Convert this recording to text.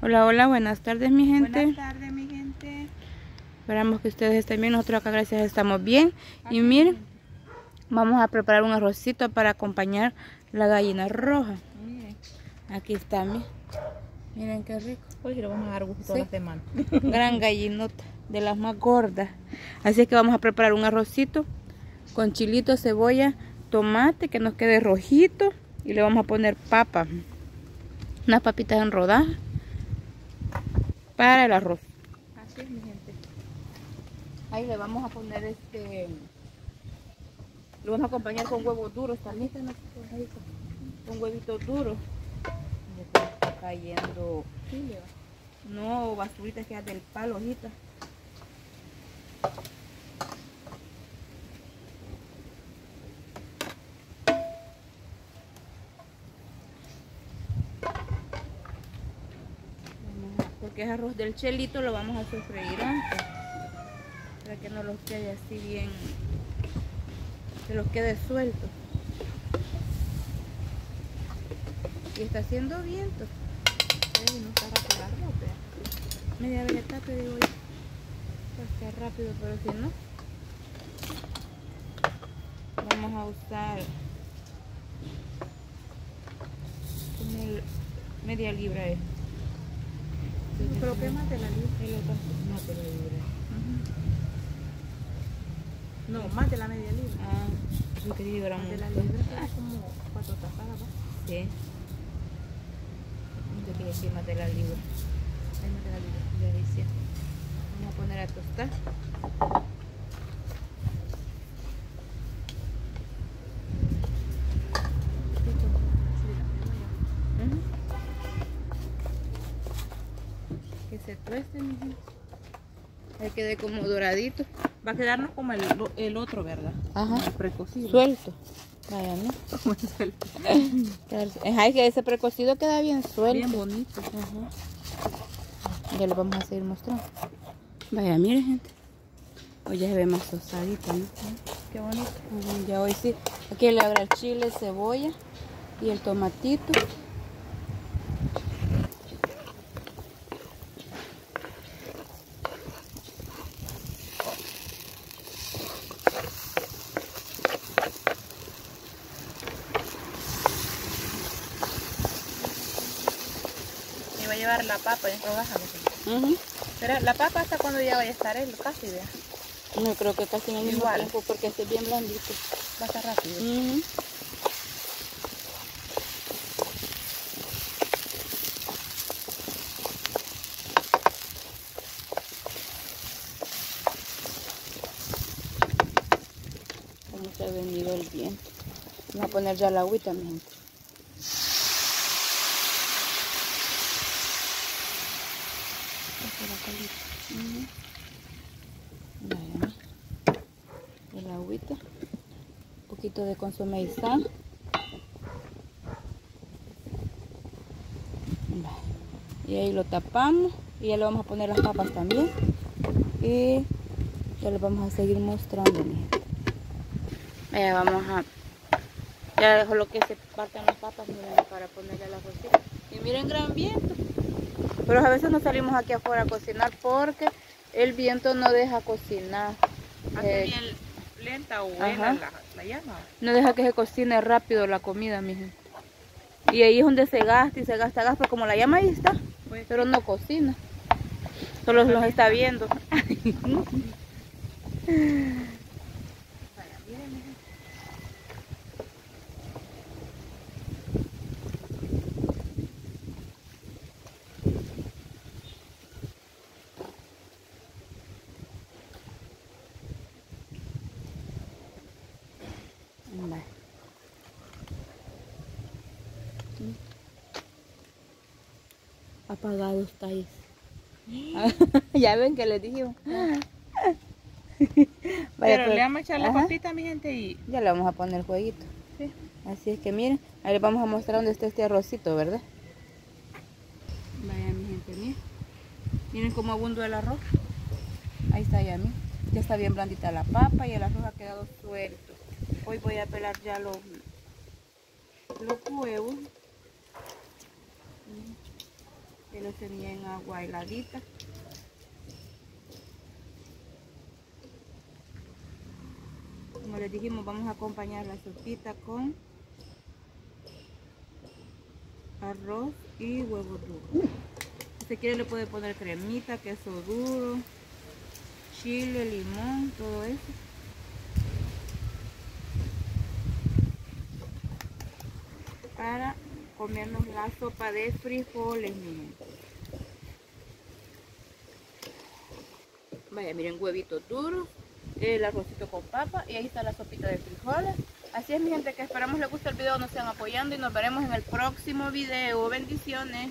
Hola, hola, buenas tardes mi gente. Buenas tardes mi gente. Esperamos que ustedes estén bien, nosotros acá gracias estamos bien. Y miren, vamos a preparar un arrocito para acompañar la gallina roja. Miren, aquí está, miren. Miren qué rico. Hoy le vamos a dar gusto a las demás. Gran gallinota, de las más gordas. Así es que vamos a preparar un arrocito con chilito, cebolla, tomate que nos quede rojito. Y le vamos a poner papa, unas papitas en rodajas. Para el arroz. Así es mi gente. Ahí le vamos a poner lo vamos a acompañar con huevos duros. También están con huevitos duros. Me está cayendo. No, basuritas que es del palo, hojita. Que es arroz del chelito, lo vamos a sofreír antes para que no los quede así bien, que los quede sueltos. Y está haciendo viento. Ay, no está rápido el arroz, pero media veleta, pero digo yo, pues está rápido, pero si no vamos a usar media libra Creo que más de la libra. No, de la libra. No, más de la media libra. Ah, yo quería librar más de la libra. Es como 4 tapadas, ¿no? Sí. Yo quería decir más de la libra. Ahí más de la libra. Ya decía. Vamos a poner a tostar. Se tueste, mi gente. Ya quede como doradito. Va a quedarnos como el otro, ¿verdad? Ajá. El precocido. Suelto. Vaya, ¿no? Como suelto. Ay, que ese precocido queda bien suelto. Bien bonito. Ajá. Ya lo vamos a seguir mostrando. Vaya, miren, gente. Hoy ya se ve más tostadito, ¿no? Qué bonito. Ajá, ya hoy sí. Aquí le habrá el chile, cebolla y el tomatito. Llevar la papa en rodajas. Pero la papa hasta cuando ya vaya a estar es casi vea. No creo que casi en el mismo tiempo porque esté bien blandito. Va a estar rápido. Como se ha venido el viento. Vamos a poner ya la agüita, mi gente. El agüita, un poquito de consomé y sal. Y ahí lo tapamos y ya le vamos a poner las papas también y ya les vamos a seguir mostrando. Vaya, vamos a ya dejo lo que se partan las papas, miren, para ponerle la cocina. Y miren, gran viento. Pero a veces no salimos aquí afuera a cocinar porque el viento no deja cocinar. Hace bien lenta o buena la llama. No deja que se cocine rápido la comida, mi gente. Y ahí es donde se gasta y se gasta gas, pero como la llama ahí está, pues, pero no cocina. Solo los está viendo. Apagado está eso. Ya ven que les dijimos. Pero le vamos a echar la papita, mi gente, y ya le vamos a poner el jueguito. Sí. Así es que miren, ahí les vamos a mostrar dónde está este arrocito, ¿verdad? Vaya, mi gente, miren. Miren cómo abundó el arroz. Ahí está ya, miren. Ya está bien blandita la papa y el arroz ha quedado suelto. Hoy voy a pelar ya los huevos. y lo tenía en agua heladita. Como les dijimos, vamos a acompañar la sopita con arroz y huevo duro. Si usted quiere le puede poner cremita, queso duro, chile, limón, todo eso. Para comernos la sopa de frijoles, miren. Vaya, miren, huevitos duros, el arrocito con papa y ahí está la sopita de frijoles. Así es, mi gente, que esperamos les guste el video, nos sigan apoyando y nos veremos en el próximo video. Bendiciones.